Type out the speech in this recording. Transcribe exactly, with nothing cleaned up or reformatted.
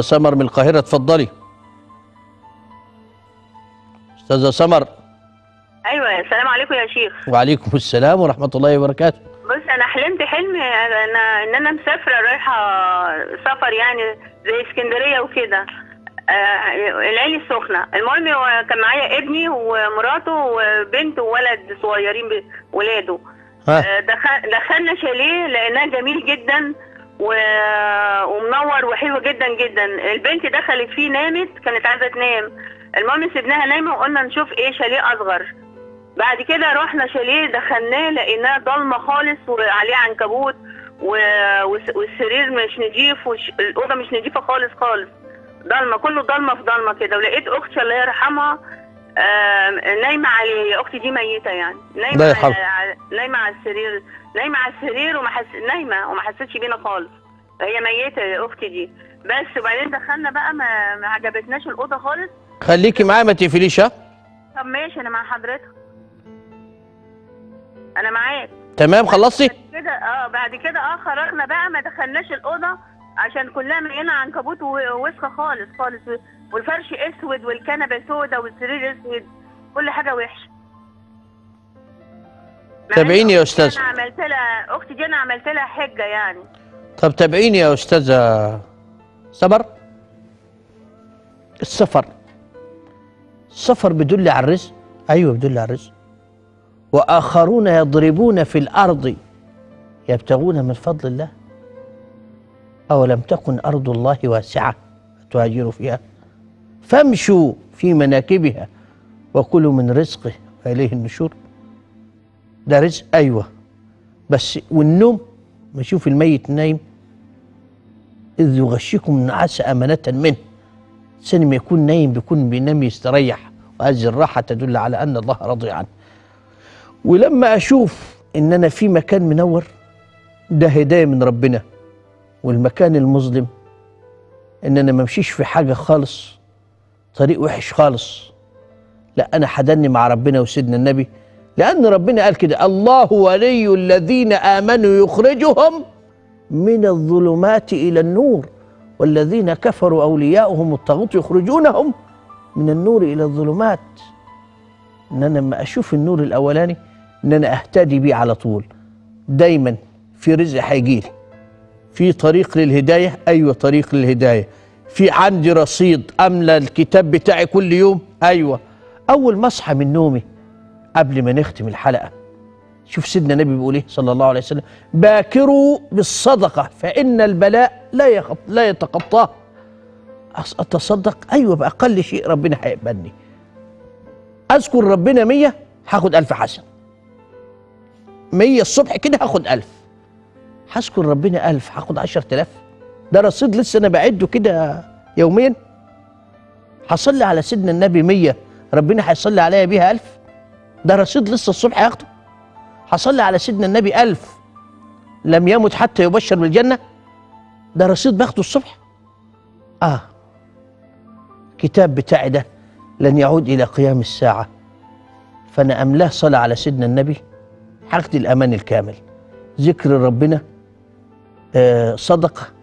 استاذة سمر من القاهرة، اتفضلي. استاذة سمر. ايوه السلام عليكم يا شيخ. وعليكم السلام ورحمة الله وبركاته. بص انا حلمت حلم انا ان انا مسافرة رايحة سفر يعني زي اسكندرية وكده، العين السخنة. المهم كان معايا ابني ومراته وبنته وولد صغيرين ولاده. دخلنا شاليه لقيناه جميل جدا ومنور وحلو جدا جدا. البنت دخلت فيه نامت، كانت عايزه تنام. المهم سيبناها نايمه وقلنا نشوف ايه شاليه اصغر. بعد كده رحنا شاليه دخلناه لقيناه ضلمه خالص وعليه عنكبوت والسرير مش نضيف والاوضه مش نضيفه خالص خالص، ضلمه كله ضلمه في ضلمه كده. ولقيت اختي الله يرحمها نايمه عليه، اختي دي ميته يعني، نايمه على نايمه على السرير، نايمه على السرير وما حس... نايمه وما حسيتش بينا خالص، هي ميته اختي دي بس. وبعدين دخلنا بقى ما, ما عجبتناش الاوضه خالص. خليكي معايا ما تقفليش. ها طب ماشي انا مع حضرتك، انا معاك تمام. خلصتي كده؟ اه. بعد كده اه خرجنا بقى ما دخلناش الاوضه عشان كلها مليانه عنكبوت ووسخه خالص خالص، والفرش اسود والكنبه سودا والسرير اسود، كل حاجه وحشه. تابعيني يا استاذه. انا عملت لها اختي دي انا عملت لها حجه يعني. طب تابعيني يا استاذه سمر. السفر السفر بيدل على الرزق. ايوه بيدل على الرزق. واخرون يضربون في الارض يبتغون من فضل الله اولم تكن ارض الله واسعه تهاجروا فيها فامشوا في مناكبها وكلوا من رزقه وإليه النشور. ده رزق أيوة بس. والنوم ما يشوف الميت نايم إذ يغشيكم نعاس أمانة منه. الإنسان ما يكون نايم بيكون بينام يستريح، وهذه الراحة تدل على أن الله راضي عنه. ولما أشوف إن أنا في مكان منور ده هداية من ربنا، والمكان المظلم إن أنا ما امشيش في حاجة خالص، طريق وحش خالص، لا أنا حدني مع ربنا وسيدنا النبي، لأن ربنا قال كده: الله ولي الذين آمنوا يخرجهم من الظلمات إلى النور والذين كفروا أولياؤهم الطاغوت يخرجونهم من النور إلى الظلمات. إن أنا لما أشوف النور الأولاني إن أنا أهتدي بيه على طول، دايما في رزق هيجيلي، في طريق للهداية. أيوة طريق للهداية. في عندي رصيد املى الكتاب بتاعي كل يوم. ايوه اول ما اصحى من نومي قبل ما نختم الحلقه شوف سيدنا النبي بيقول ايه صلى الله عليه وسلم: باكروا بالصدقه فان البلاء لا يخط لا يتقطاه. اتصدق ايوه باقل شيء ربنا هيقبلني. اذكر ربنا مية هاخد ألف حسنه. مية الصبح كده هاخد ألف. هذكر ربنا ألف هاخد عشرة آلاف. ده رصيد لسه انا بعده كده يوميا. هصلي على سيدنا النبي مية ربنا هيصلي عليا بيها ألف. ده رصيد لسه الصبح هاخده. هصلي على سيدنا النبي ألف لم يمت حتى يبشر بالجنة. ده رصيد باخده الصبح. اه الكتاب بتاعي ده لن يعود إلى قيام الساعة، فأنا أملاه صلاة على سيدنا النبي، حاجتي الأمان الكامل، ذكر ربنا، آه صدقة،